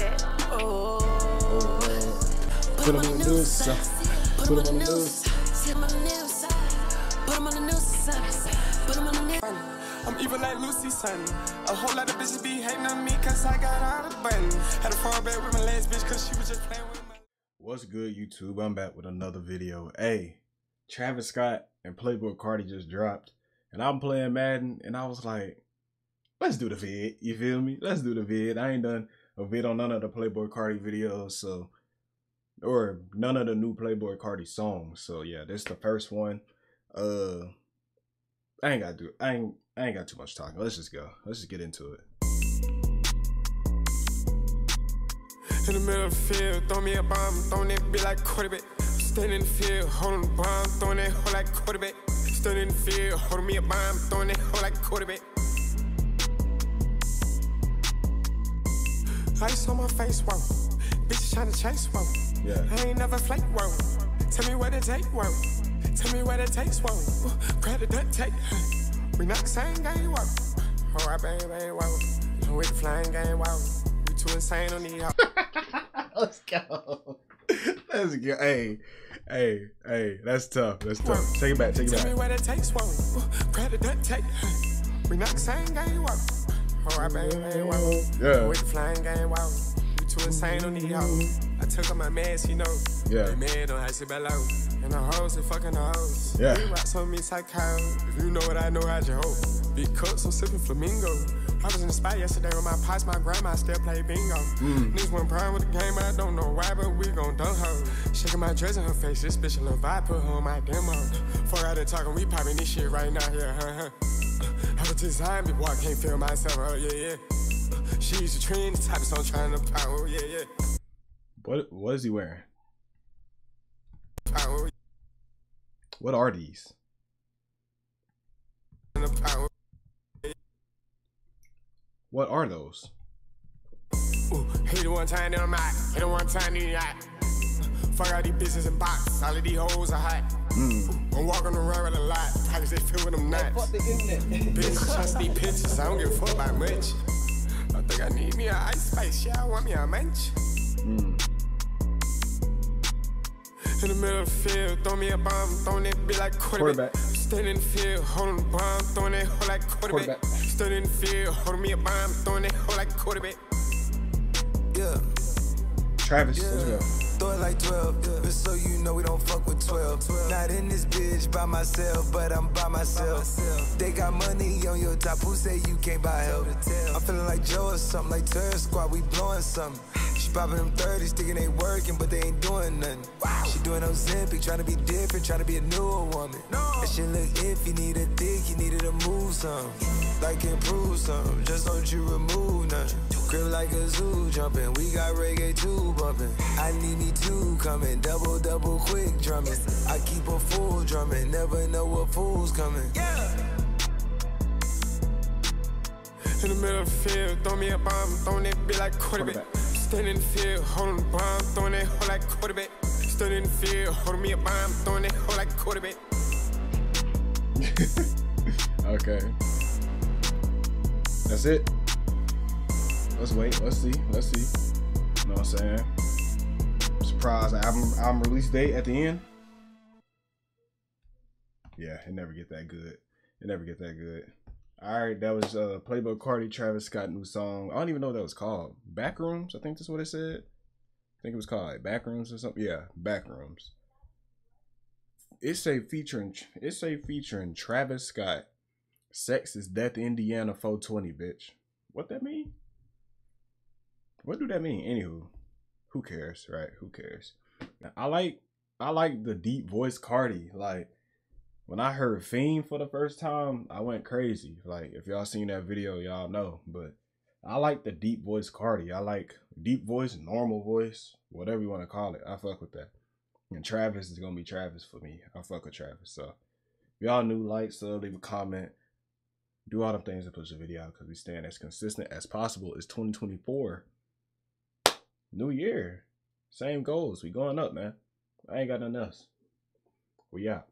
it. Oh, put him on the news side. Put him on the news. Put him on the news side. Put him on the news. I'm evil like Lucy's son. A whole lot of bitches be hating on me cause I got out of the button. Had a far back with my last bitch cause she was just playing with my. What's good, YouTube? I'm back with another video. Hey, Travis Scott and Playboi Carti just dropped. And I'm playing Madden and I was like, let's do the vid, you feel me? Let's do the vid. I ain't done a vid on none of the Playboi Carti videos, so, or none of the new Playboi Carti songs. So yeah, this is the first one. I ain't got too much talking. Let's just go. Let's just get into it. In the middle of the field, throw me a bomb, throwing it be like quarterback. Standing in the field, holding the bomb, throwing it hold like quarterback. Standing in the field, holding me a bomb, throwing it hold like quarterback. Ice on my face, whoa. Bitches trying to chase, whoa. Yeah. I ain't never flake, whoa. Tell me where to take, whoa. Tell me where it takes, whoa. Grab the duct tape. We not the same game, whoa. All right, bang, bang, whoa. We the flying game, whoa. We too insane on these. Let's go. Let's go. Hey, hey, hey. That's tough. That's tough. Whoa. Take it back. Take it back. Tell me where it takes, whoa. Grab the duct tape. We not the same game, whoa. All right, baby, baby, wow. Yeah. With the flying game, wow. You too insane on these hoes. I took up my mask, you know. Yeah. They mad on how she bellow. And the hoes, they fucking the hoes. Yeah. We rocks on me psycho. If you know what I know, how'd you hope? Big cups, I'm sipping flamingo. I was in the spot yesterday with my pops, my grandma, I still play bingo. Niggas went prime with the game, I don't know why, but we gon' dump her. Shaking my dress in her face, this bitch a little vibe, put her on my demo. Four out of talking, we popping this shit right now, yeah, huh? I was designed before I can't feel myself, oh yeah, yeah. She used to train the type, so I'm trying to power, oh yeah, yeah. What is he wearing? Power. What are these? Power. What are those? Ooh, hit it one time, then I'm hot. Hit it one time, then you're hot. Fuck all these bitches and box. All of these hoes are hot. I'm walking around with a lot. How does it feel when I'm not? Bitch, trust these pictures. I don't give a fuck about much. I think I need me an ice spice. Yeah, I want me a munch. In the middle of the field, throw me a bomb, throwing it be like quarterback. Standing in the field, holding the bomb, throwing it hold like quarterback. Standing in the field, holding me a bomb, throwing it hold like quarterback. Yeah. Travis, yeah. Let's go. Throw it like 12, yeah. But so you know we don't fuck with 12. Not in this bitch by myself, but I'm by myself. They got money on your top, who say you can't buy help? I'm feeling like Joe or something, like Terror Squad, we blowing something. She popping them 30s, thinking they working, but they ain't doing nothing. Wow. She doing Ozempic, trying to be different, trying to be a newer woman. No. That shit look if you need a dick, you needed to move some. Like improve some, just don't you remove none. Crib like a zoo jumping, we got reggae too bumping. I need me two coming, double, double quick drumming. I keep a fool drumming, never know what fool's coming. Yeah. In the middle of the field, throw me a bomb, throwing it be like quarterback. Standing in the field, holding the bomb, throwing it hold like quarterback. Standing in the field, holding me a bomb, throwing it hold like quarterback. Okay. That's it. Let's wait. Let's see. Let's see. You know what I'm saying? Surprise album release date at the end. Yeah, it never get that good. It never get that good. All right, that was Playboi Carti, Travis Scott new song. I don't even know what that was called. Backrooms, I think that's what it said. I think it was called like Backrooms or something. Yeah, Backrooms. It's featuring Travis Scott. Sex is Death, Indiana 420, bitch. What that mean? What do that mean? Anywho, who cares, right? Who cares? I like the deep voice Carti. Like when I heard Fiend for the first time, I went crazy. Like if y'all seen that video, y'all know. But I like the deep voice Carti. I like deep voice, normal voice, whatever you want to call it. I fuck with that. And Travis is gonna be Travis for me. I fuck with Travis. So if y'all new, like, sub, leave a comment. Do all them things to push the video out because we staying as consistent as possible. It's 2024. New year. Same goals. We going up, man. I ain't got nothing else. We out.